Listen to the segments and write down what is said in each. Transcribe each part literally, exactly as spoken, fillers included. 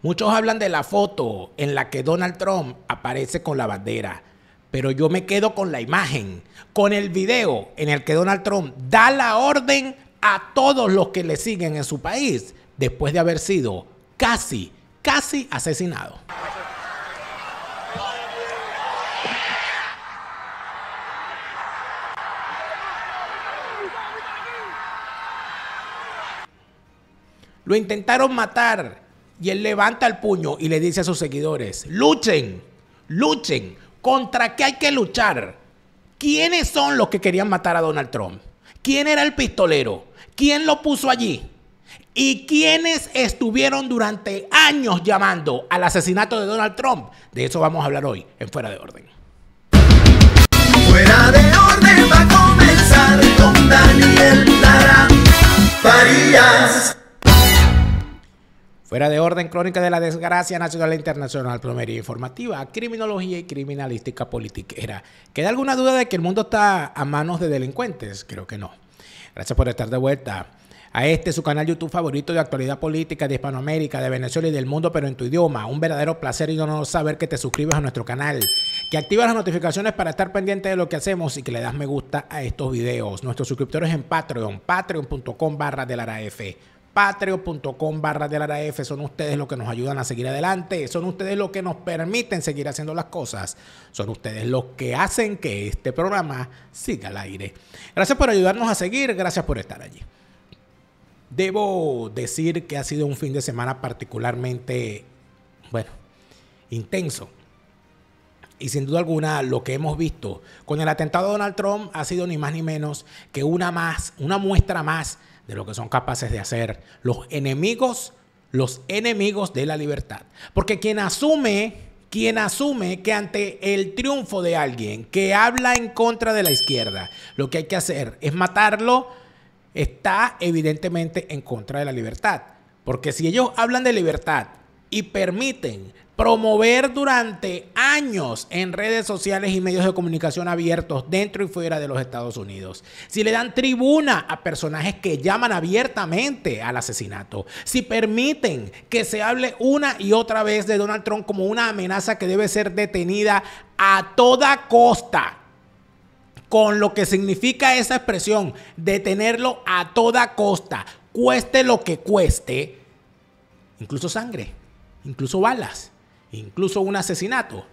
Muchos hablan de la foto en la que Donald Trump aparece con la bandera, pero yo me quedo con la imagen, con el video en el que Donald Trump da la orden a todos los que le siguen en su país después de haber sido casi, casi asesinado. Lo intentaron matar y él levanta el puño y le dice a sus seguidores: luchen, luchen. ¿Contra qué hay que luchar? ¿Quiénes son los que querían matar a Donald Trump? ¿Quién era el pistolero? ¿Quién lo puso allí? ¿Y quiénes estuvieron durante años llamando al asesinato de Donald Trump? De eso vamos a hablar hoy en Fuera de Orden. Fuera de Orden va a comenzar con Daniel Lara Farías. Fuera de Orden, crónica de la desgracia nacional e internacional, plomería informativa, criminología y criminalística politiquera. ¿Queda alguna duda de que el mundo está a manos de delincuentes? Creo que no. Gracias por estar de vuelta a este, su canal YouTube favorito de actualidad política de Hispanoamérica, de Venezuela y del mundo, pero en tu idioma. Un verdadero placer y honor saber que te suscribes a nuestro canal, que activas las notificaciones para estar pendiente de lo que hacemos y que le das me gusta a estos videos. Nuestros suscriptores en Patreon, patreon.com barra de Lara F. Patreon.com barra de Lara F. Son ustedes los que nos ayudan a seguir adelante. Son ustedes los que nos permiten seguir haciendo las cosas. Son ustedes los que hacen que este programa siga al aire. Gracias por ayudarnos a seguir. Gracias por estar allí. Debo decir que ha sido un fin de semana particularmente, bueno, intenso. Y sin duda alguna, lo que hemos visto con el atentado de Donald Trump ha sido ni más ni menos que una más, una muestra más de lo que son capaces de hacer los enemigos, los enemigos de la libertad. Porque quien asume, quien asume que ante el triunfo de alguien que habla en contra de la izquierda, lo que hay que hacer es matarlo, está evidentemente en contra de la libertad. Porque si ellos hablan de libertad y permiten promover durante años en redes sociales y medios de comunicación abiertos dentro y fuera de los Estados Unidos, si le dan tribuna a personajes que llaman abiertamente al asesinato, si permiten que se hable una y otra vez de Donald Trump como una amenaza que debe ser detenida a toda costa, con lo que significa esa expresión, detenerlo a toda costa, cueste lo que cueste, incluso sangre, incluso balas, incluso un asesinato,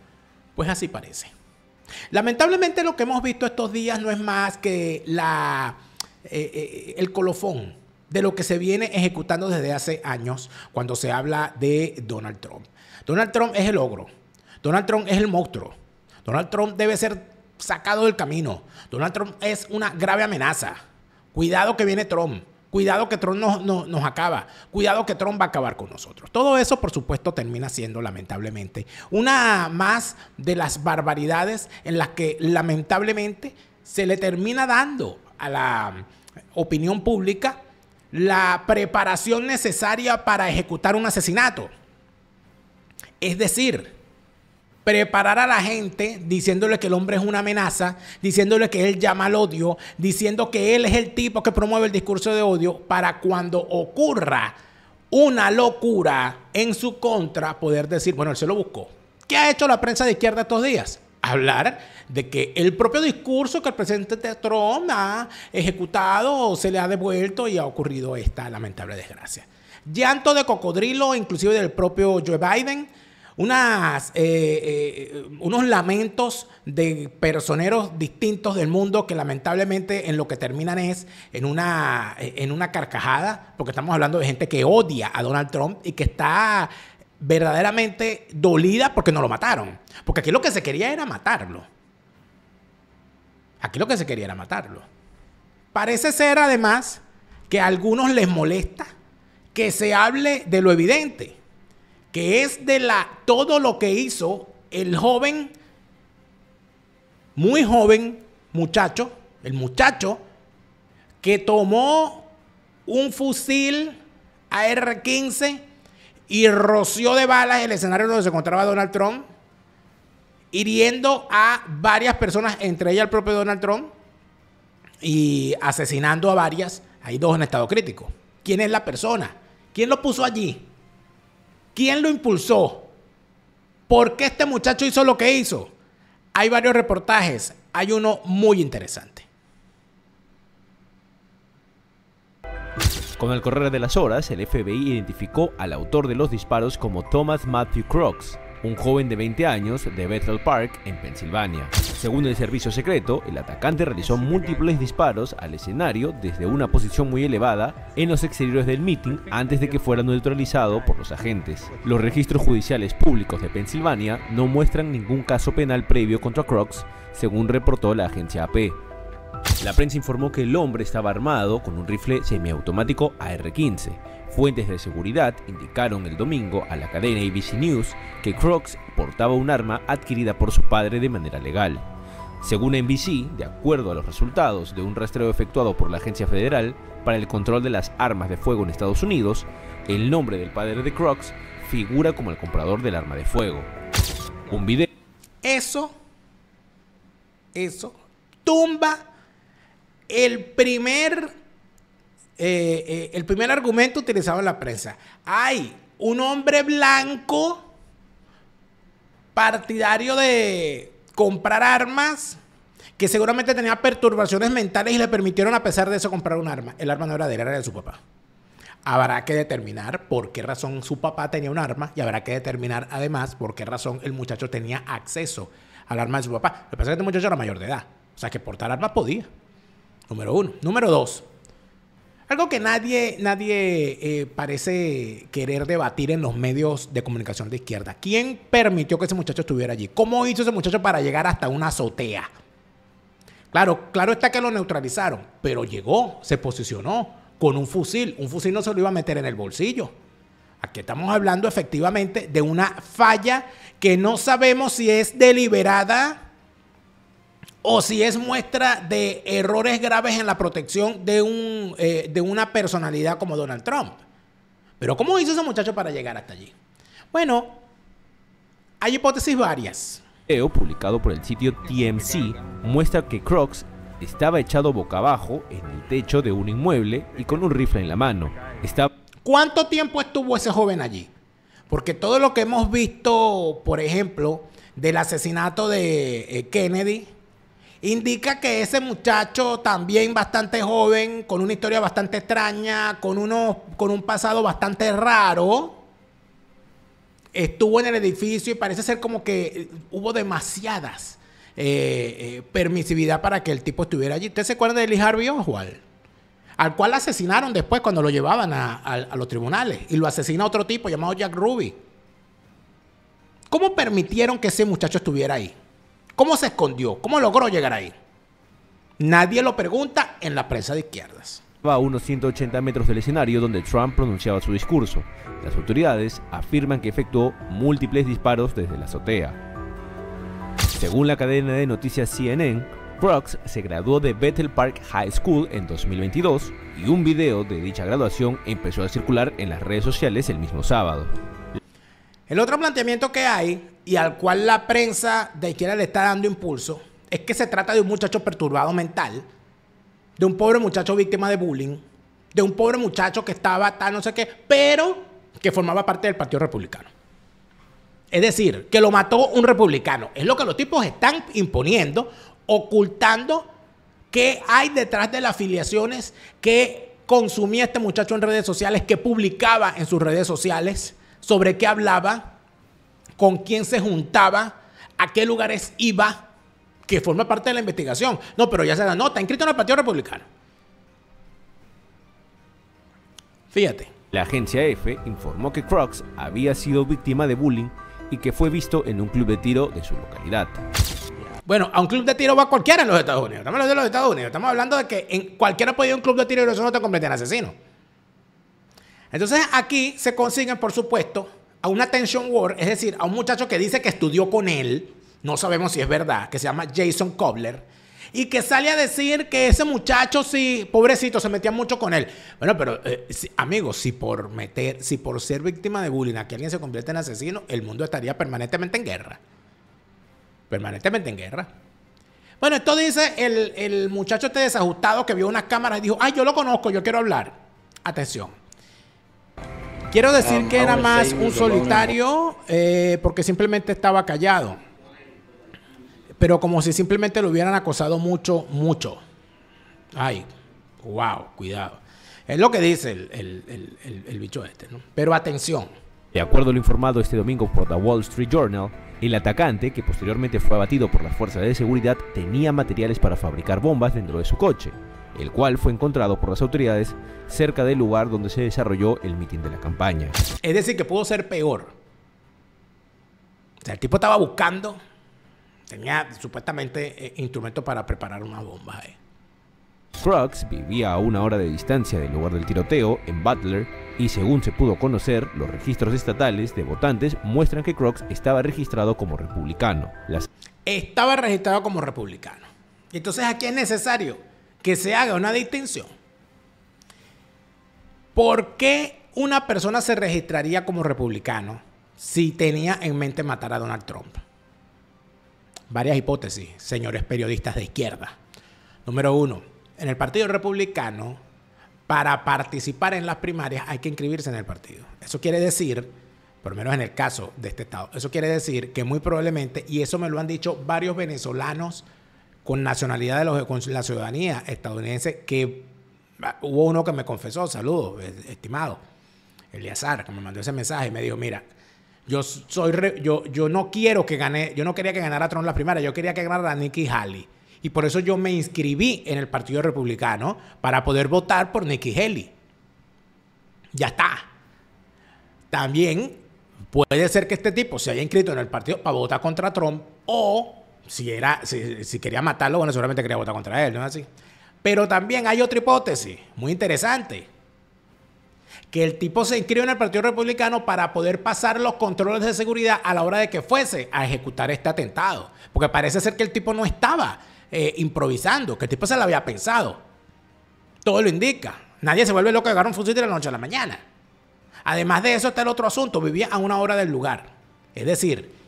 pues así parece. Lamentablemente lo que hemos visto estos días no es más que la, eh, eh, el colofón de lo que se viene ejecutando desde hace años cuando se habla de Donald Trump. Donald Trump es el ogro, Donald Trump es el monstruo, Donald Trump debe ser sacado del camino, Donald Trump es una grave amenaza, cuidado que viene Trump. Cuidado que Trump nos, nos, nos acaba. Cuidado que Trump va a acabar con nosotros. Todo eso, por supuesto, termina siendo, lamentablemente, una más de las barbaridades en las que, lamentablemente, se le termina dando a la opinión pública la preparación necesaria para ejecutar un asesinato. Es decir, preparar a la gente diciéndole que el hombre es una amenaza, diciéndole que él llama al odio, diciendo que él es el tipo que promueve el discurso de odio para cuando ocurra una locura en su contra poder decir, bueno, él se lo buscó. ¿Qué ha hecho la prensa de izquierda estos días? Hablar de que el propio discurso que el presidente Trump ha ejecutado se le ha devuelto y ha ocurrido esta lamentable desgracia. Llanto de cocodrilo, inclusive del propio Joe Biden. Unas, eh, eh, unos lamentos de personeros distintos del mundo que lamentablemente en lo que terminan es en una, en una carcajada, porque estamos hablando de gente que odia a Donald Trump y que está verdaderamente dolida porque no lo mataron. Porque aquí lo que se quería era matarlo. Aquí lo que se quería era matarlo. Parece ser además que a algunos les molesta que se hable de lo evidente, que es de la, todo lo que hizo el joven, muy joven muchacho, el muchacho que tomó un fusil A R quince y roció de balas el escenario donde se encontraba Donald Trump, hiriendo a varias personas, entre ellas el propio Donald Trump, y asesinando a varias. Hay dos en estado crítico. ¿Quién es la persona? ¿Quién lo puso allí? ¿Quién lo impulsó? ¿Por qué este muchacho hizo lo que hizo? Hay varios reportajes. Hay uno muy interesante. Con el correr de las horas, el F B I identificó al autor de los disparos como Thomas Matthew Crooks, un joven de veinte años de Bethel Park, en Pensilvania. Según el servicio secreto, el atacante realizó múltiples disparos al escenario desde una posición muy elevada en los exteriores del mitin antes de que fuera neutralizado por los agentes. Los registros judiciales públicos de Pensilvania no muestran ningún caso penal previo contra Crooks, según reportó la agencia A P. La prensa informó que el hombre estaba armado con un rifle semiautomático A R quince. Fuentes de seguridad indicaron el domingo a la cadena A B C News que Crooks portaba un arma adquirida por su padre de manera legal. Según N B C, de acuerdo a los resultados de un rastreo efectuado por la Agencia Federal para el Control de las Armas de Fuego en Estados Unidos, el nombre del padre de Crooks figura como el comprador del arma de fuego. Un video... Eso... Eso... tumba... El primer, eh, eh, el primer argumento utilizado en la prensa. Hay un hombre blanco partidario de comprar armas que seguramente tenía perturbaciones mentales y le permitieron, a pesar de eso, comprar un arma. El arma no era de él, era de su papá. Habrá que determinar por qué razón su papá tenía un arma y habrá que determinar además por qué razón el muchacho tenía acceso al arma de su papá. Lo que pasa es que este muchacho era mayor de edad, o sea que portar armas podía. Número uno. Número dos. Algo que nadie, nadie eh, parece querer debatir en los medios de comunicación de izquierda. ¿Quién permitió que ese muchacho estuviera allí? ¿Cómo hizo ese muchacho para llegar hasta una azotea? Claro, claro está que lo neutralizaron, pero llegó, se posicionó con un fusil. Un fusil no se lo iba a meter en el bolsillo. Aquí estamos hablando efectivamente de una falla que no sabemos si es deliberada o si es muestra de errores graves en la protección de, un, eh, de una personalidad como Donald Trump. Pero ¿cómo hizo ese muchacho para llegar hasta allí? Bueno, hay hipótesis varias. El video publicado por el sitio T M C muestra que Crooks estaba echado boca abajo en el techo de un inmueble y con un rifle en la mano. Está... ¿Cuánto tiempo estuvo ese joven allí? Porque todo lo que hemos visto, por ejemplo, del asesinato de eh, Kennedy... indica que ese muchacho también bastante joven, con una historia bastante extraña, con, unos, con un pasado bastante raro, estuvo en el edificio y parece ser como que hubo demasiadas eh, eh, permisividad para que el tipo estuviera allí. ¿Usted se acuerda de Lee Harvey Oswald? Al cual asesinaron después cuando lo llevaban a, a, a los tribunales y lo asesina otro tipo llamado Jack Ruby. ¿Cómo permitieron que ese muchacho estuviera ahí? ¿Cómo se escondió? ¿Cómo logró llegar ahí? Nadie lo pregunta en la prensa de izquierdas. A unos ciento ochenta metros del escenario donde Trump pronunciaba su discurso. Las autoridades afirman que efectuó múltiples disparos desde la azotea. Según la cadena de noticias C N N, Crooks se graduó de Bethel Park High School en dos mil veintidós y un video de dicha graduación empezó a circular en las redes sociales el mismo sábado. El otro planteamiento que hay, y al cual la prensa de izquierda le está dando impulso, es que se trata de un muchacho perturbado mental, de un pobre muchacho víctima de bullying, de un pobre muchacho que estaba tal no sé qué, pero que formaba parte del Partido Republicano. Es decir, que lo mató un republicano. Es lo que los tipos están imponiendo, ocultando qué hay detrás de las afiliaciones que consumía este muchacho en redes sociales, que publicaba en sus redes sociales, sobre qué hablaba, con quién se juntaba, a qué lugares iba, que forma parte de la investigación. No, pero ya se la nota, inscrito en el Partido Republicano. Fíjate. La agencia F informó que Crooks había sido víctima de bullying y que fue visto en un club de tiro de su localidad. Bueno, a un club de tiro va cualquiera en los Estados Unidos. Estamos hablando de los Estados Unidos. Estamos hablando de que en cualquiera puede ir a un club de tiro y eso no te convierte en asesino. Entonces aquí se consiguen, por supuesto, a una attention whore, es decir, a un muchacho que dice que estudió con él, no sabemos si es verdad, que se llama Jason Kobler, y que sale a decir que ese muchacho, sí, pobrecito, se metía mucho con él. Bueno, pero, eh, si, amigos, si por meter, si por ser víctima de bullying a que alguien se convierte en asesino, el mundo estaría permanentemente en guerra. Permanentemente en guerra. Bueno, esto dice el, el muchacho este desajustado que vio unas cámaras y dijo, ay, yo lo conozco, yo quiero hablar. Atención. Quiero decir um, que era más un solitario eh, porque simplemente estaba callado. Pero como si simplemente lo hubieran acosado mucho, mucho. Ay, wow, cuidado. Es lo que dice el, el, el, el, el bicho este, ¿no? Pero atención. De acuerdo a lo informado este domingo por The Wall Street Journal, el atacante, que posteriormente fue abatido por las fuerzas de seguridad, tenía materiales para fabricar bombas dentro de su coche, el cual fue encontrado por las autoridades cerca del lugar donde se desarrolló el mitin de la campaña. Es decir, que pudo ser peor. O sea, el tipo estaba buscando, tenía supuestamente eh, instrumentos para preparar una bomba. Eh. Crooks vivía a una hora de distancia del lugar del tiroteo, en Butler, y según se pudo conocer, los registros estatales de votantes muestran que Crooks estaba registrado como republicano. Las... Estaba registrado como republicano. Entonces aquí es necesario que se haga una distinción. ¿Por qué una persona se registraría como republicano si tenía en mente matar a Donald Trump? Varias hipótesis, señores periodistas de izquierda. Número uno, en el Partido Republicano, para participar en las primarias hay que inscribirse en el partido. Eso quiere decir, por lo menos en el caso de este estado, eso quiere decir que muy probablemente, y eso me lo han dicho varios venezolanos con nacionalidad de los, con la ciudadanía estadounidense, que hubo uno que me confesó, saludos, estimado, Eliazar, que me mandó ese mensaje y me dijo, mira, yo soy re, yo, yo no quiero que gane, yo no quería que ganara Trump la primaria, yo quería que ganara a Nikki Haley. Y por eso yo me inscribí en el Partido Republicano para poder votar por Nikki Haley. Ya está. También puede ser que este tipo se haya inscrito en el partido para votar contra Trump o... Si, era, si, si quería matarlo, bueno, seguramente quería votar contra él, ¿no es así? Pero también hay otra hipótesis, muy interesante. Que el tipo se inscribe en el Partido Republicano para poder pasar los controles de seguridad a la hora de que fuese a ejecutar este atentado. Porque parece ser que el tipo no estaba eh, improvisando, que el tipo se lo había pensado. Todo lo indica. Nadie se vuelve loco de agarrar un fusil de la noche a la mañana. Además de eso está el otro asunto, vivía a una hora del lugar. Es decir...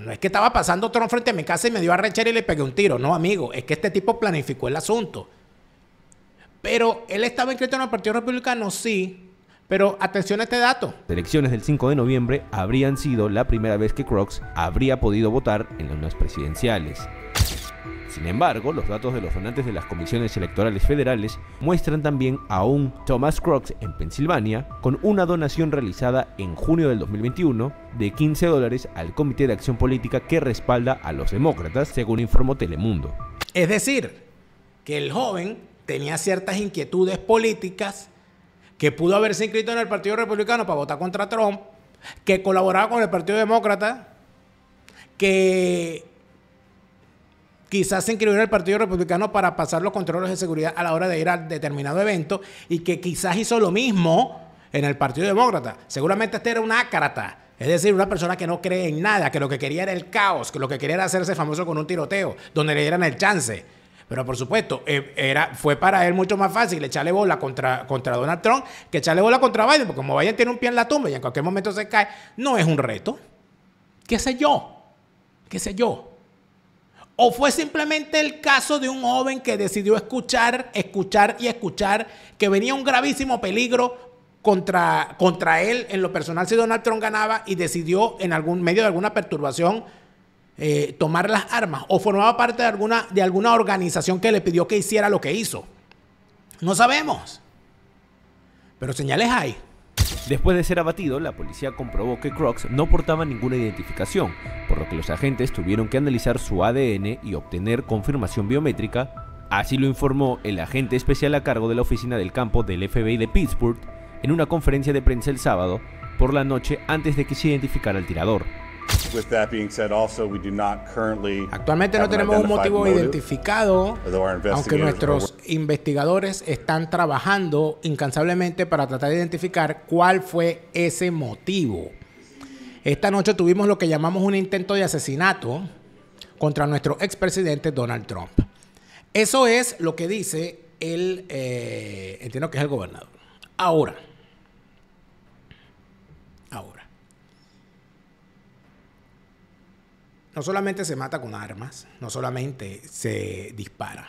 No es que estaba pasando Trump frente a mi casa y me dio a arrechera y le pegué un tiro. No, amigo, es que este tipo planificó el asunto. Pero él estaba inscrito en el Partido Republicano, sí. Pero atención a este dato. Las elecciones del cinco de noviembre habrían sido la primera vez que Crooks habría podido votar en las unas presidenciales. Sin embargo, los datos de los donantes de las comisiones electorales federales muestran también a un Thomas Crooks en Pensilvania con una donación realizada en junio del dos mil veintiuno de quince dólares al Comité de Acción Política que respalda a los demócratas, según informó Telemundo. Es decir, que el joven tenía ciertas inquietudes políticas, que pudo haberse inscrito en el Partido Republicano para votar contra Trump, que colaboraba con el Partido Demócrata, que... quizás se inscribió en el Partido Republicano para pasar los controles de seguridad a la hora de ir a determinado evento y que quizás hizo lo mismo en el Partido Demócrata. Seguramente este era un ácrata, es decir, una persona que no cree en nada, que lo que quería era el caos, que lo que quería era hacerse famoso con un tiroteo, donde le dieran el chance. Pero por supuesto, era, fue para él mucho más fácil echarle bola contra, contra Donald Trump que echarle bola contra Biden, porque como Biden tiene un pie en la tumba y en cualquier momento se cae, no es un reto. ¿Qué sé yo? ¿Qué sé yo? ¿O fue simplemente el caso de un joven que decidió escuchar, escuchar y escuchar que venía un gravísimo peligro contra, contra él en lo personal si Donald Trump ganaba y decidió en algún medio de alguna perturbación eh, tomar las armas? ¿O formaba parte de alguna, de alguna organización que le pidió que hiciera lo que hizo? No sabemos, pero señales hay. Después de ser abatido, la policía comprobó que Crooks no portaba ninguna identificación, por lo que los agentes tuvieron que analizar su A D N y obtener confirmación biométrica. Así lo informó el agente especial a cargo de la oficina del campo del F B I de Pittsburgh en una conferencia de prensa el sábado por la noche antes de que se identificara al tirador. Actualmente no tenemos un motivo identificado, aunque nuestros investigadores están trabajando incansablemente para tratar de identificar cuál fue ese motivo. Esta noche tuvimos lo que llamamos un intento de asesinato contra nuestro expresidente Donald Trump. Eso es lo que dice el, eh, entiendo que es el gobernador. Ahora, ahora. No solamente se mata con armas, no solamente se dispara.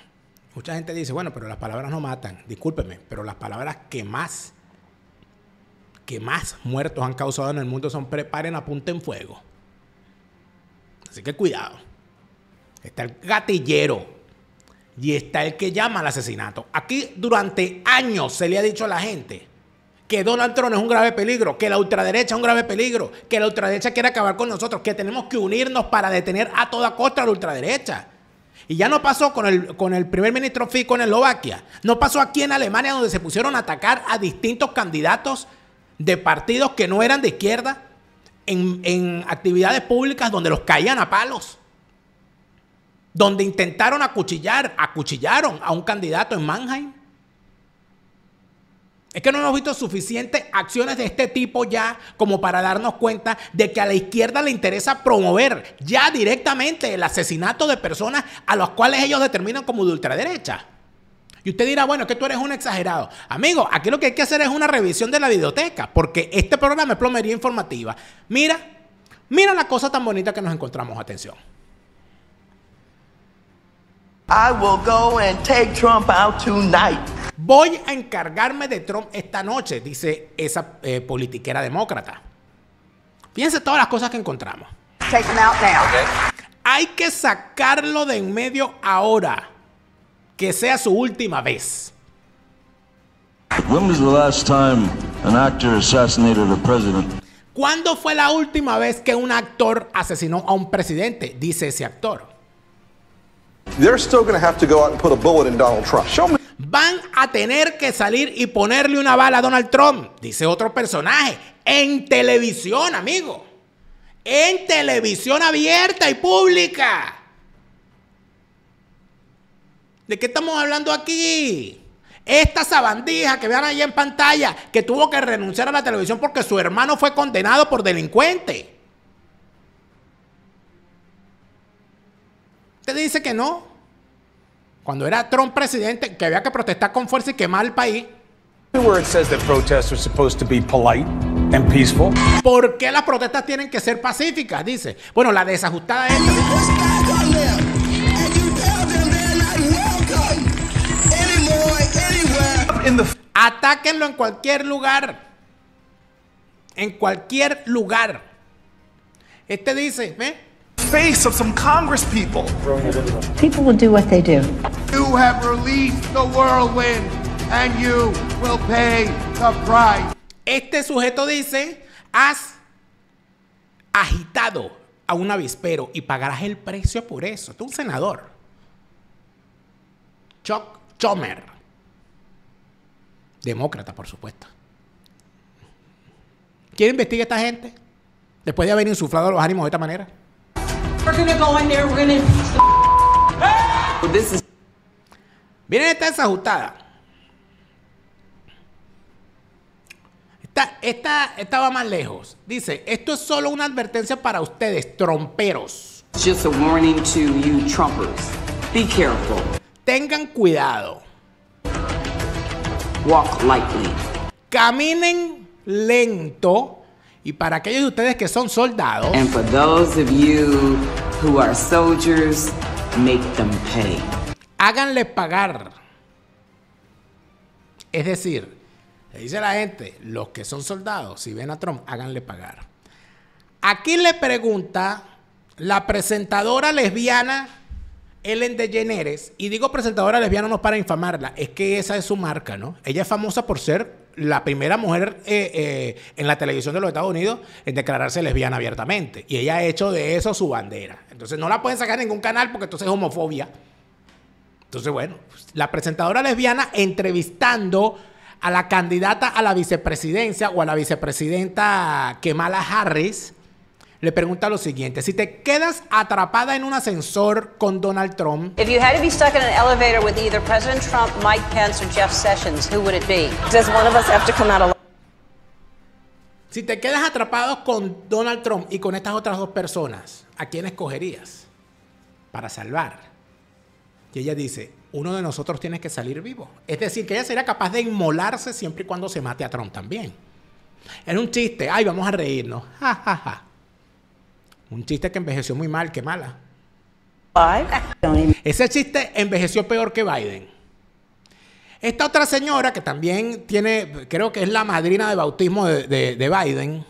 Mucha gente dice, bueno, pero las palabras no matan. Discúlpeme, pero las palabras que más que más muertos han causado en el mundo son preparen, apunten fuego. Así que cuidado. Está el gatillero y está el que llama al asesinato. Aquí durante años se le ha dicho a la gente que Donald Trump es un grave peligro, que la ultraderecha es un grave peligro, que la ultraderecha quiere acabar con nosotros, que tenemos que unirnos para detener a toda costa a la ultraderecha. Y ya no pasó con el, con el primer ministro Fico en Eslovaquia. No pasó aquí en Alemania, donde se pusieron a atacar a distintos candidatos de partidos que no eran de izquierda en, en actividades públicas, donde los caían a palos, donde intentaron acuchillar, acuchillaron a un candidato en Mannheim. Es que no hemos visto suficientes acciones de este tipo ya como para darnos cuenta de que a la izquierda le interesa promover ya directamente el asesinato de personas a las cuales ellos determinan como de ultraderecha. Y usted dirá, bueno, es que tú eres un exagerado. Amigo, aquí lo que hay que hacer es una revisión de la biblioteca, porque este programa es plomería informativa. Mira, mira la cosa tan bonita que nos encontramos. Atención. I will go and take Trump out tonight. Voy a encargarme de Trump esta noche, dice esa eh, politiquera demócrata. Fíjense todas las cosas que encontramos. Take him out now. Okay. Hay que sacarlo de en medio ahora. Que sea su última vez. When was the last time an actor assassinated a president? ¿Cuándo fue la última vez que un actor asesinó a un presidente? Dice ese actor. They're still going to have to go out and put a bullet in Donald Trump. Show me. Van a tener que salir y ponerle una bala a Donald Trump, dice otro personaje, en televisión, amigo. En televisión abierta y pública. ¿De qué estamos hablando aquí? Esta sabandija que vean ahí en pantalla, que tuvo que renunciar a la televisión porque su hermano fue condenado por delincuente. Usted dice que no. Cuando era Trump presidente, que había que protestar con fuerza y quemar el país. ¿Por qué las protestas tienen que ser pacíficas? Dice. Bueno, la desajustada es esta. Atáquenlo en cualquier lugar. En cualquier lugar. Este dice, ¿eh? Face of some Congress people. People will do what they do. You have released the whirlwind and you will pay the price. Este sujeto dice, has agitado a un avispero y pagarás el precio por eso. Este es un senador. Chuck Schumer. Demócrata, por supuesto. ¿Quién investiga a esta gente? Después de haber insuflado los ánimos de esta manera. We're gonna go in there, we're gonna... This is... Miren esta desajustada. Esta, esta, esta va más lejos. Dice, esto es solo una advertencia para ustedes, tromperos. Just a warning to you Trumpers. Be careful. Tengan cuidado. Walk lightly. Caminen lento. Y para aquellos de ustedes que son soldados, and for those of you who are soldiers, make them pay. Háganle pagar. Es decir, le dice la gente, los que son soldados, si ven a Trump, háganle pagar. Aquí le pregunta la presentadora lesbiana Ellen DeGeneres, y digo presentadora lesbiana no para infamarla, es que esa es su marca, ¿no? Ella es famosa por ser la primera mujer eh, eh, en la televisión de los Estados Unidos en declararse lesbiana abiertamente. Y ella ha hecho de eso su bandera. Entonces no la pueden sacar en ningún canal porque entonces es homofobia. Entonces, bueno, pues, la presentadora lesbiana entrevistando a la candidata a la vicepresidencia o a la vicepresidenta Kamala Harris, le pregunta lo siguiente. Si te quedas atrapada en un ascensor con Donald Trump. If you had to be stuck in an elevator with either President Trump, Mike Pence or Jeff Sessions, who would it be? Does one of us have to come out alive? Si te quedas atrapado con Donald Trump y con estas otras dos personas, ¿a quién escogerías para salvar? Y ella dice, uno de nosotros tiene que salir vivo. Es decir, que ella sería capaz de inmolarse siempre y cuando se mate a Trump también. Era un chiste. Ay, vamos a reírnos. Ja, ja, ja. Un chiste que envejeció muy mal, qué mala. Ese chiste envejeció peor que Biden. Esta otra señora, que también tiene, creo que es la madrina de bautismo de, de, de Biden,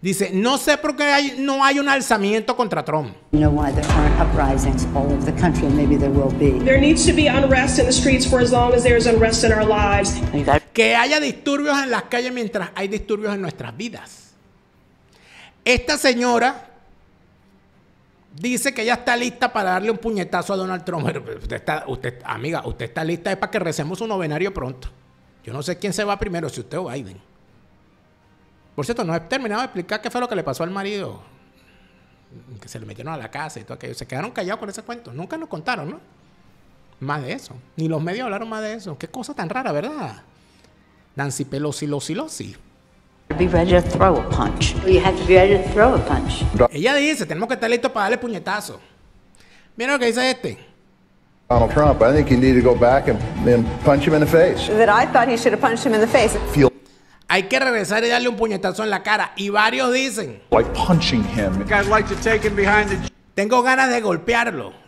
dice, no sé por qué hay, no hay un alzamiento contra Trump. No why there aren't uprisings all over the country, maybe there will be. There needs to be unrest in the streets for as long as there's unrest in our lives. Que haya disturbios en las calles mientras hay disturbios en nuestras vidas. Esta señora dice que ella está lista para darle un puñetazo a Donald Trump. Usted está, usted, amiga, usted está lista es para que recemos un novenario pronto. Yo no sé quién se va primero, si usted o Biden. Por cierto, no he terminado de explicar qué fue lo que le pasó al marido. Que se le metieron a la casa y todo aquello. Se quedaron callados con ese cuento. Nunca nos contaron, ¿no? Más de eso. Ni los medios hablaron más de eso. Qué cosa tan rara, ¿verdad? Nancy Pelosi, Losi, Losi. Be ready to throw a punch. You have to be ready to throw a punch. Ella dice, tenemos que estar listos para darle puñetazo. Mira lo que dice este. Donald Trump, I think you need to go back and, and punch him in the face. That I thought he should have punched him in the face. Feel Hay que regresar y darle un puñetazo en la cara. Y varios dicen, like punching him. I'd like to take him behind the... Tengo ganas de golpearlo.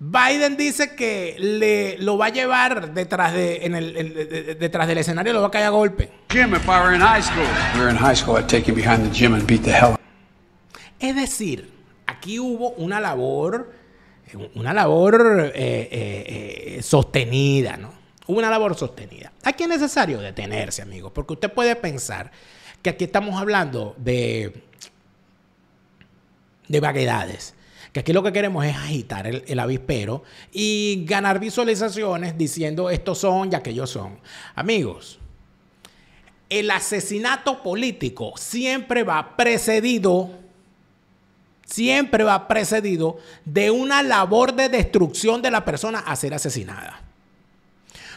Biden dice que le, lo va a llevar detrás, de, en el, en, de, detrás del escenario, lo va a caer a golpe. Es decir, aquí hubo una labor, una labor eh, eh, eh, sostenida, ¿no? Una labor sostenida. Aquí es necesario detenerse, amigos, porque usted puede pensar que aquí estamos hablando de, de vaguedades. Que aquí lo que queremos es agitar el, el avispero y ganar visualizaciones diciendo estos son y aquellos son. Amigos, el asesinato político siempre va precedido, siempre va precedido de una labor de destrucción de la persona a ser asesinada.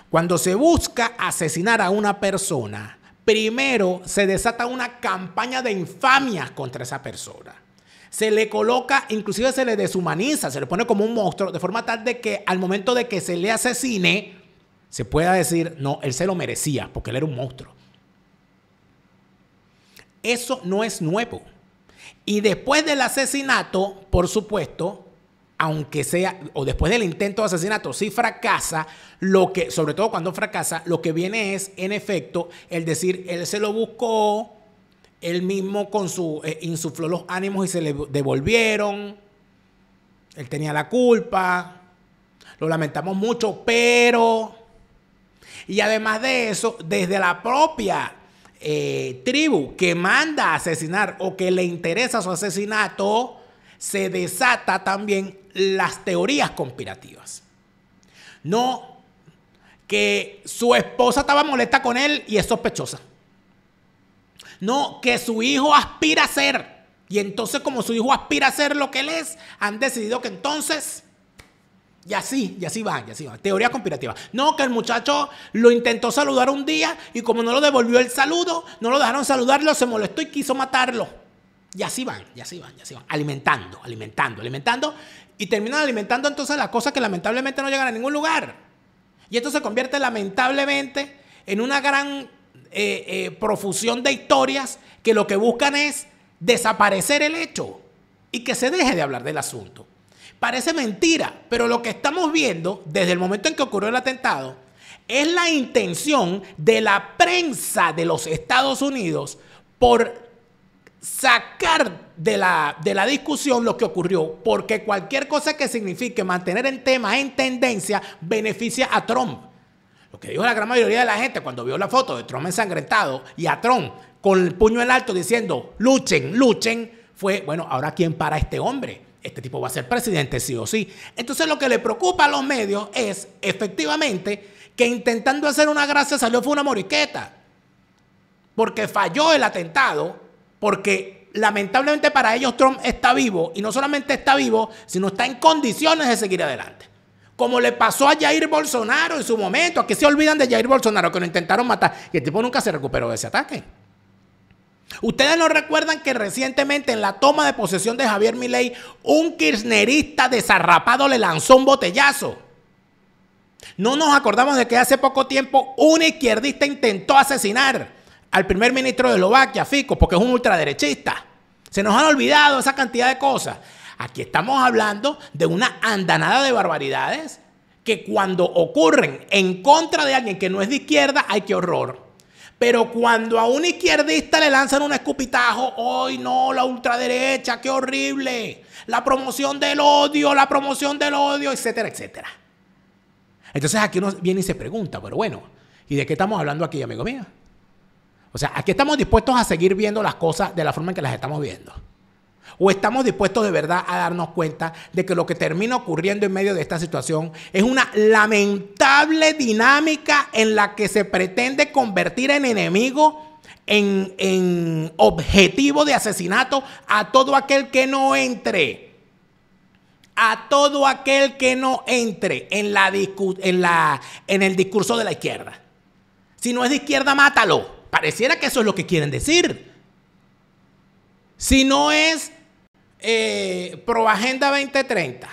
Cuando se busca asesinar a una persona, primero se desata una campaña de infamias contra esa persona. Se le coloca, inclusive se le deshumaniza, se le pone como un monstruo, de forma tal de que al momento de que se le asesine, se pueda decir, no, él se lo merecía, porque él era un monstruo. Eso no es nuevo. Y después del asesinato, por supuesto, aunque sea, o después del intento de asesinato, si fracasa, lo que, sobre todo cuando fracasa, lo que viene es, en efecto, el decir, él se lo buscó, él mismo con su, eh, insufló los ánimos y se le devolvieron. Él tenía la culpa. Lo lamentamos mucho, pero... Y además de eso, desde la propia eh, tribu que manda a asesinar o que le interesa su asesinato, se desata también las teorías conspirativas. No, que su esposa estaba molesta con él y es sospechosa. No, que su hijo aspira a ser. Y entonces, como su hijo aspira a ser lo que él es, han decidido que entonces... Y así, y así van, y así van. Teoría conspirativa. No, que el muchacho lo intentó saludar un día y como no lo devolvió el saludo, no lo dejaron saludarlo, se molestó y quiso matarlo. Y así van, y así van, y así van. Alimentando, alimentando, alimentando. Y terminan alimentando entonces las cosas que lamentablemente no llegan a ningún lugar. Y esto se convierte lamentablemente en una gran... Eh, eh, profusión de historias que lo que buscan es desaparecer el hecho y que se deje de hablar del asunto. Parece mentira, pero lo que estamos viendo desde el momento en que ocurrió el atentado es la intención de la prensa de los Estados Unidos por sacar de la, de la discusión lo que ocurrió, porque cualquier cosa que signifique mantener en tema, en tendencia, beneficia a Trump. Lo que dijo la gran mayoría de la gente cuando vio la foto de Trump ensangrentado y a Trump con el puño en alto diciendo luchen, luchen, fue, bueno, ahora ¿quién para a este hombre? Este tipo va a ser presidente sí o sí. Entonces lo que le preocupa a los medios es, efectivamente, que intentando hacer una gracia salió fue una moriqueta. Porque falló el atentado, porque lamentablemente para ellos Trump está vivo, y no solamente está vivo, sino está en condiciones de seguir adelante. Como le pasó a Jair Bolsonaro en su momento. Aquí se olvidan de Jair Bolsonaro, que lo intentaron matar. Y el tipo nunca se recuperó de ese ataque. Ustedes no recuerdan que recientemente en la toma de posesión de Javier Milei, un kirchnerista desarrapado le lanzó un botellazo. No nos acordamos de que hace poco tiempo un izquierdista intentó asesinar al primer ministro de Eslovaquia, Fico, porque es un ultraderechista. Se nos han olvidado esa cantidad de cosas. Aquí estamos hablando de una andanada de barbaridades que cuando ocurren en contra de alguien que no es de izquierda, ¡ay, qué horror! Pero cuando a un izquierdista le lanzan un escupitajo, ¡ay, no, la ultraderecha, qué horrible! La promoción del odio, la promoción del odio, etcétera, etcétera. Entonces aquí uno viene y se pregunta, pero bueno, ¿y de qué estamos hablando aquí, amigo mío? O sea, aquí estamos dispuestos a seguir viendo las cosas de la forma en que las estamos viendo. ¿O estamos dispuestos de verdad a darnos cuenta de que lo que termina ocurriendo en medio de esta situación es una lamentable dinámica en la que se pretende convertir en enemigo, en, en objetivo de asesinato a todo aquel que no entre? A todo aquel que no entre en, la discu- en, la, en el discurso de la izquierda. Si no es de izquierda, mátalo. Pareciera que eso es lo que quieren decir. Si no es... Eh, pro Agenda veinte treinta,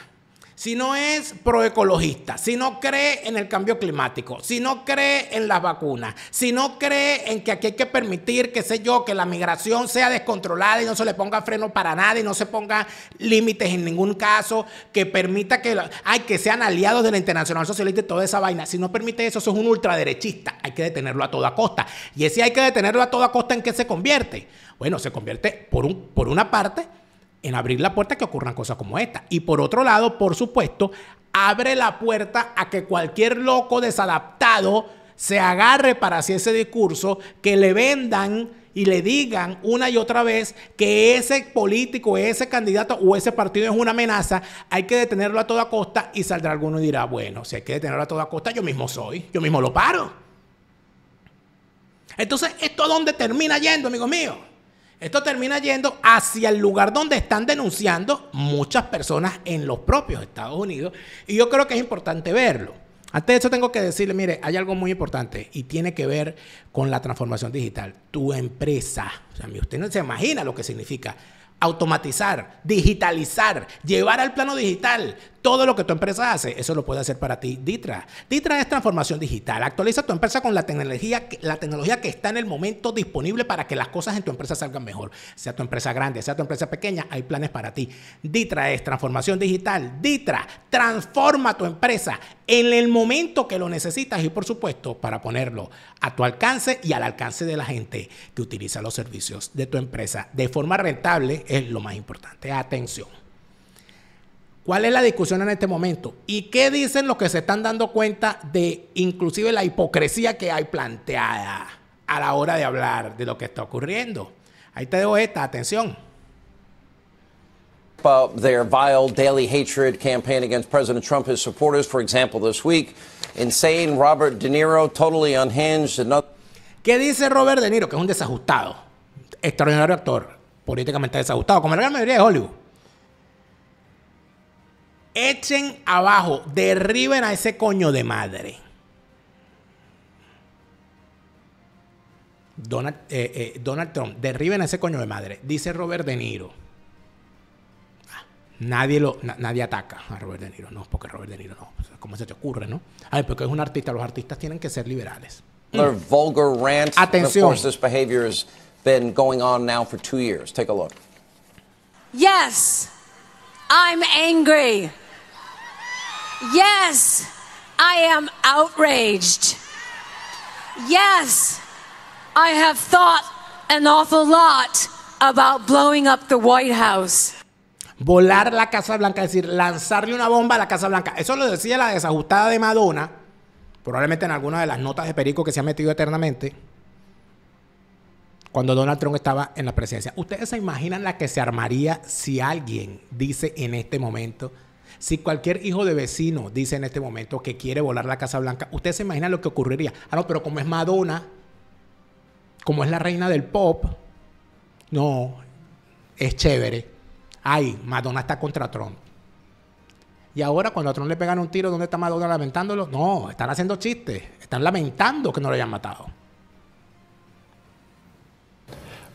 si no es proecologista, si no cree en el cambio climático, si no cree en las vacunas, si no cree en que aquí hay que permitir, qué sé yo, que la migración sea descontrolada y no se le ponga freno para nada y no se ponga límites en ningún caso, que permita que, ay, que sean aliados de la Internacional Socialista y toda esa vaina. Si no permite eso, eso es un ultraderechista. Hay que detenerlo a toda costa. Y ese hay que detenerlo a toda costa, ¿en qué se convierte? Bueno, se convierte por, un, por una parte... en abrir la puerta a que ocurran cosas como esta. Y por otro lado, por supuesto, abre la puerta a que cualquier loco desadaptado se agarre para hacer ese discurso, que le vendan y le digan una y otra vez que ese político, ese candidato o ese partido es una amenaza, hay que detenerlo a toda costa, y saldrá alguno y dirá, bueno, si hay que detenerlo a toda costa, yo mismo soy, yo mismo lo paro. Entonces, ¿esto a dónde termina yendo, amigos míos? Esto termina yendo hacia el lugar donde están denunciando muchas personas en los propios Estados Unidos. Y yo creo que es importante verlo. Antes de eso tengo que decirle, mire, hay algo muy importante y tiene que ver con la transformación digital. Tu empresa, o sea, usted no se imagina lo que significa automatizar, digitalizar, llevar al plano digital todo lo que tu empresa hace. Eso lo puede hacer para ti Ditra. Ditra es transformación digital. Actualiza tu empresa con la tecnología, la tecnología que está en el momento disponible para que las cosas en tu empresa salgan mejor. Sea tu empresa grande, sea tu empresa pequeña, hay planes para ti. Ditra es transformación digital. Ditra transforma tu empresa en el momento que lo necesitas y, por supuesto, para ponerlo a tu alcance y al alcance de la gente que utiliza los servicios de tu empresa de forma rentable, es lo más importante. Atención. ¿Cuál es la discusión en este momento? ¿Y qué dicen los que se están dando cuenta de inclusive la hipocresía que hay planteada a la hora de hablar de lo que está ocurriendo? Ahí te dejo esta, atención. About their vile daily hatred campaign against President Trump, his supporters, for example, this week. Insane Robert De Niro, totally unhinged. Not... ¿Qué dice Robert De Niro? Que es un desajustado, extraordinario actor, políticamente desajustado, como la gran mayoría de Hollywood. Echen abajo, derriben a ese coño de madre. Donald, eh, eh, Donald Trump, derriben a ese coño de madre, dice Robert De Niro. Ah, nadie, lo, na, nadie ataca a Robert De Niro, no, porque Robert De Niro no. ¿Cómo se te ocurre, no? Ay, porque es un artista, los artistas tienen que ser liberales. Mm. Vulgar rant. Atención. Been going on now for two years. Take a look. Yes, I'm angry. Yes, I am outraged. Yes, I have thought an awful lot about blowing up the White House. Volar la Casa Blanca, es decir, lanzarle una bomba a la Casa Blanca. Eso lo decía la desajustada de Madonna, probablemente en alguna de las notas de perico que se ha metido eternamente, cuando Donald Trump estaba en la presidencia. ¿Ustedes se imaginan la que se armaría si alguien dice en este momento, si cualquier hijo de vecino dice en este momento que quiere volar la Casa Blanca? ¿Ustedes se imaginan lo que ocurriría? Ah, no, pero como es Madonna, como es la reina del pop, no, es chévere. Ay, Madonna está contra Trump. Y ahora cuando a Trump le pegan un tiro, ¿dónde está Madonna lamentándolo? No, están haciendo chistes, están lamentando que no lo hayan matado.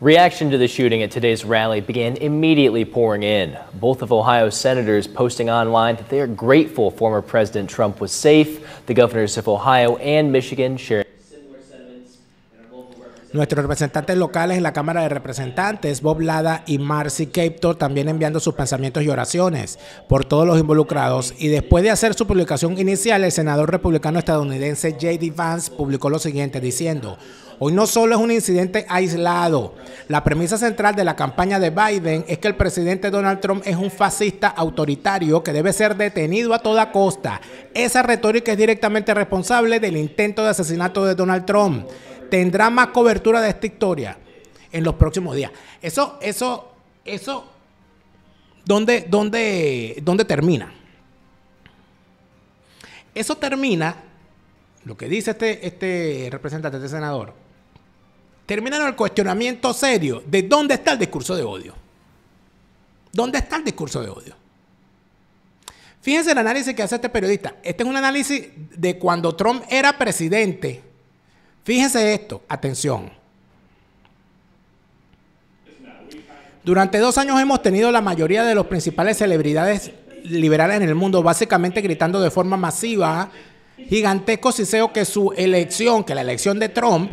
Reaction to the shooting at today's rally began immediately pouring in. Both of Ohio's senators posting online that they are grateful former President Trump was safe. The governors of Ohio and Michigan sharing similar sentiments. And our local representatives Nuestros representantes locales en la Cámara de Representantes, Bob Lada y Marcy Kaptur, también enviando sus pensamientos y oraciones por todos los involucrados. Y después de hacer su publicación inicial, el senador republicano estadounidense J D Vance publicó lo siguiente diciendo: hoy no solo es un incidente aislado. La premisa central de la campaña de Biden es que el presidente Donald Trump es un fascista autoritario que debe ser detenido a toda costa. Esa retórica es directamente responsable del intento de asesinato de Donald Trump. Tendrá más cobertura de esta historia en los próximos días. Eso, eso, eso, ¿dónde, dónde, dónde termina? Eso termina, lo que dice este, este representante, este senador, terminaron el cuestionamiento serio de dónde está el discurso de odio. ¿Dónde está el discurso de odio? Fíjense el análisis que hace este periodista. Este es un análisis de cuando Trump era presidente. Fíjense esto, atención. Durante dos años hemos tenido la mayoría de las principales celebridades liberales en el mundo básicamente gritando de forma masiva, gigantesco siseo que su elección, que la elección de Trump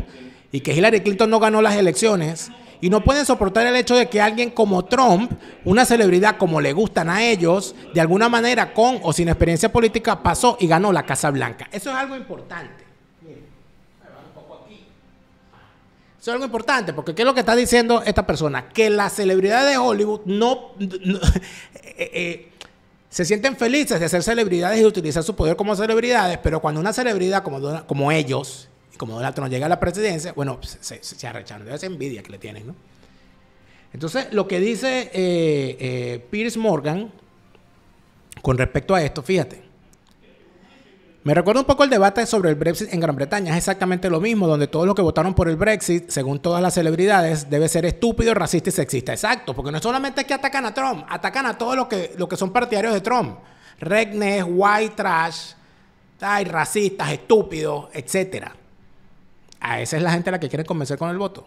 y que Hillary Clinton no ganó las elecciones, y no pueden soportar el hecho de que alguien como Trump, una celebridad como le gustan a ellos, de alguna manera con o sin experiencia política pasó y ganó la Casa Blanca. Eso es algo importante. Eso es algo importante, porque ¿qué es lo que está diciendo esta persona? Que las celebridades de Hollywood no... no eh, eh, se sienten felices de ser celebridades y de utilizar su poder como celebridades, pero cuando una celebridad como, Donald, como ellos, como Donald Trump llega a la presidencia, bueno, se, se, se arrecharon, de esa envidia que le tienen, ¿no? Entonces, lo que dice eh, eh, Piers Morgan con respecto a esto, fíjate. Me recuerda un poco el debate sobre el Brexit en Gran Bretaña. Es exactamente lo mismo, donde todos los que votaron por el Brexit, según todas las celebridades, debe ser estúpido, racista y sexista. Exacto, porque no es solamente que atacan a Trump, atacan a todos los que, los que son partidarios de Trump. Rednecks, white trash, ay, racistas, estúpidos, etcétera. A esa es la gente a la que quieren convencer con el voto.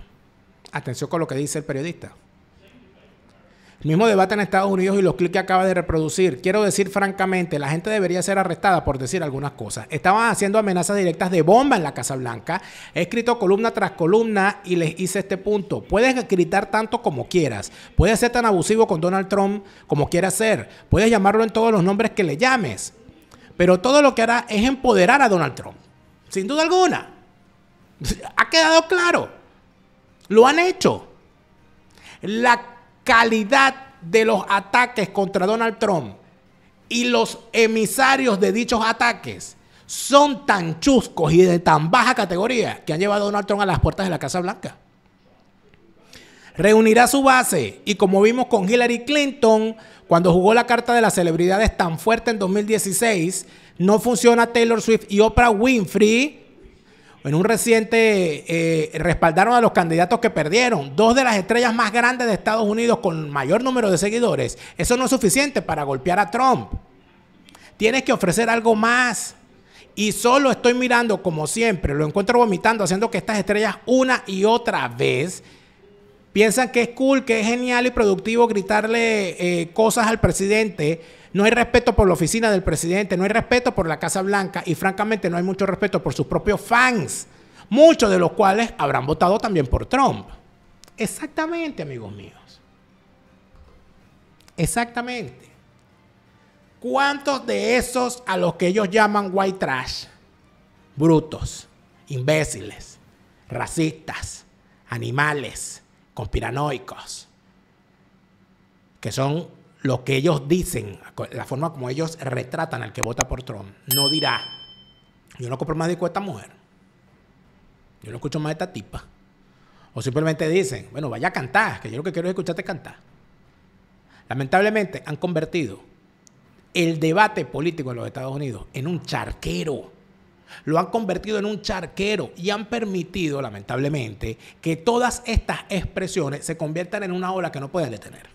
Atención con lo que dice el periodista. Mismo debate en Estados Unidos y los clics que acaba de reproducir. Quiero decir francamente, la gente debería ser arrestada por decir algunas cosas. Estaban haciendo amenazas directas de bomba en la Casa Blanca. He escrito columna tras columna y les hice este punto. Puedes gritar tanto como quieras. Puedes ser tan abusivo con Donald Trump como quieras ser. Puedes llamarlo en todos los nombres que le llames. Pero todo lo que hará es empoderar a Donald Trump. Sin duda alguna. Ha quedado claro. Lo han hecho. La calidad de los ataques contra Donald Trump y los emisarios de dichos ataques son tan chuscos y de tan baja categoría que han llevado a Donald Trump a las puertas de la Casa Blanca. Reunirá su base y, como vimos con Hillary Clinton cuando jugó la carta de las celebridades tan fuerte en dos mil dieciséis, no funciona. Taylor Swift y Oprah Winfrey en un reciente eh, respaldaron a los candidatos que perdieron. Dos de las estrellas más grandes de Estados Unidos con mayor número de seguidores. Eso no es suficiente para golpear a Trump. Tienes que ofrecer algo más. Y solo estoy mirando, como siempre, lo encuentro vomitando, haciendo que estas estrellas una y otra vez piensan que es cool, que es genial y productivo gritarle eh, cosas al presidente. No hay respeto por la oficina del presidente, no hay respeto por la Casa Blanca y francamente no hay mucho respeto por sus propios fans, muchos de los cuales habrán votado también por Trump. Exactamente, amigos míos. Exactamente. ¿Cuántos de esos a los que ellos llaman white trash, brutos, imbéciles, racistas, animales, conspiranoicos, que son lo que ellos dicen, la forma como ellos retratan al que vota por Trump, no dirá: yo no compro más disco de esta mujer, yo no escucho más de esta tipa? O simplemente dicen: bueno, vaya a cantar, que yo lo que quiero es escucharte cantar. Lamentablemente han convertido el debate político en los Estados Unidos en un charquero. Lo han convertido en un charquero y han permitido, lamentablemente, que todas estas expresiones se conviertan en una ola que no pueden detener.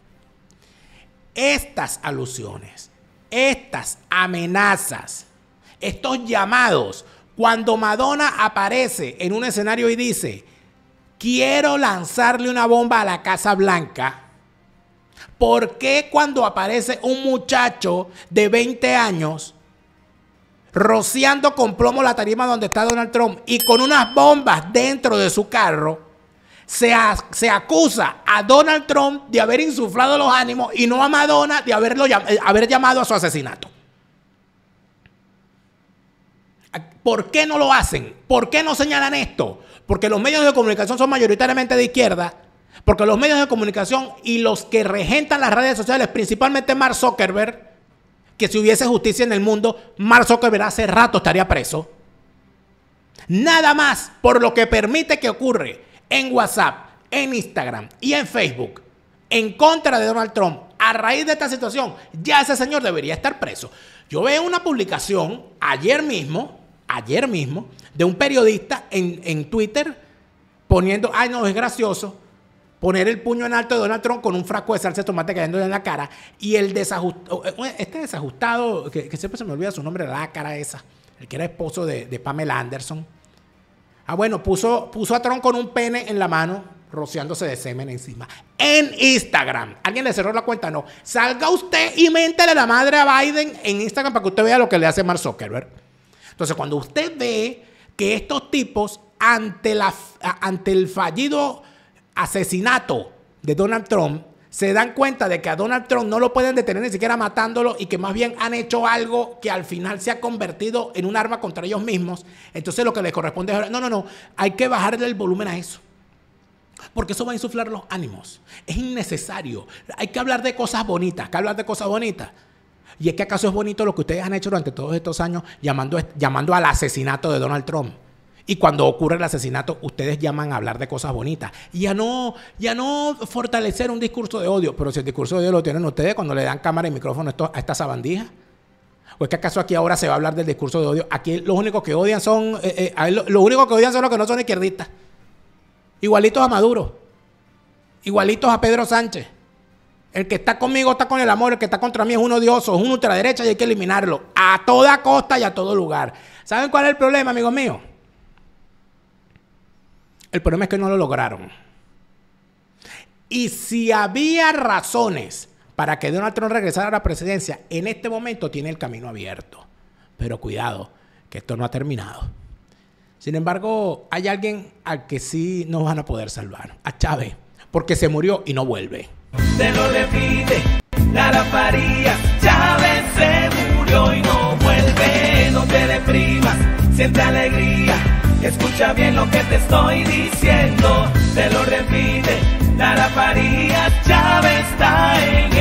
Estas alusiones, estas amenazas, estos llamados, cuando Madonna aparece en un escenario y dice: quiero lanzarle una bomba a la Casa Blanca. ¿Por qué cuando aparece un muchacho de veinte años rociando con plomo la tarima donde está Donald Trump y con unas bombas dentro de su carro, Se, a, se acusa a Donald Trump de haber insuflado los ánimos y no a Madonna de haberlo, haber llamado a su asesinato. ¿Por qué no lo hacen? ¿Por qué no señalan esto? Porque los medios de comunicación son mayoritariamente de izquierda. Porque los medios de comunicación y los que regentan las redes sociales, principalmente Mark Zuckerberg, que si hubiese justicia en el mundo, Mark Zuckerberg hace rato estaría preso. Nada más por lo que permite que ocurre en WhatsApp, en Instagram y en Facebook en contra de Donald Trump. A raíz de esta situación, ya ese señor debería estar preso. Yo veo una publicación ayer mismo, ayer mismo, de un periodista en, en Twitter poniendo, ay no, es gracioso, poner el puño en alto de Donald Trump con un frasco de salsa de tomate cayéndole en la cara, y el desajustado, este desajustado, que, que siempre se me olvida su nombre, la cara esa, el que era esposo de, de Pamela Anderson. Ah, bueno, puso, puso a Trump con un pene en la mano, rociándose de semen encima. En Instagram. ¿Alguien le cerró la cuenta? No. Salga usted y méntele la madre a Biden en Instagram para que usted vea lo que le hace Mark Zuckerberg. Entonces, cuando usted ve que estos tipos, ante, la, ante el fallido asesinato de Donald Trump, se dan cuenta de que a Donald Trump no lo pueden detener ni siquiera matándolo, y que más bien han hecho algo que al final se ha convertido en un arma contra ellos mismos, entonces lo que les corresponde es, no, no, no, hay que bajarle el volumen a eso, porque eso va a insuflar los ánimos, es innecesario, hay que hablar de cosas bonitas, hay que hablar de cosas bonitas. Y es que acaso es bonito lo que ustedes han hecho durante todos estos años, llamando, llamando al asesinato de Donald Trump. Y cuando ocurre el asesinato, ustedes llaman a hablar de cosas bonitas y a no, y a no fortalecer un discurso de odio. Pero si el discurso de odio lo tienen ustedes cuando le dan cámara y micrófono a estas sabandijas. ¿O es que acaso aquí ahora se va a hablar del discurso de odio? Aquí los únicos que odian son, eh, eh, los lo únicos que odian son los que no son izquierdistas. Igualitos a Maduro. Igualitos a Pedro Sánchez. El que está conmigo está con el amor, el que está contra mí es un odioso, es un ultraderecha y hay que eliminarlo. A toda costa y a todo lugar. ¿Saben cuál es el problema, amigos míos? El problema es que no lo lograron. Y si había razones para que Donald Trump regresara a la presidencia, en este momento tiene el camino abierto. Pero cuidado, que esto no ha terminado. Sin embargo, hay alguien al que sí nos van a poder salvar. A Chávez, porque se murió y no vuelve. Se lo le pide, Lara Farías. Chávez se murió y no vuelve. No te deprimas, siente alegría. Escucha bien lo que te estoy diciendo, te lo repite, Lara Farías, Chávez está en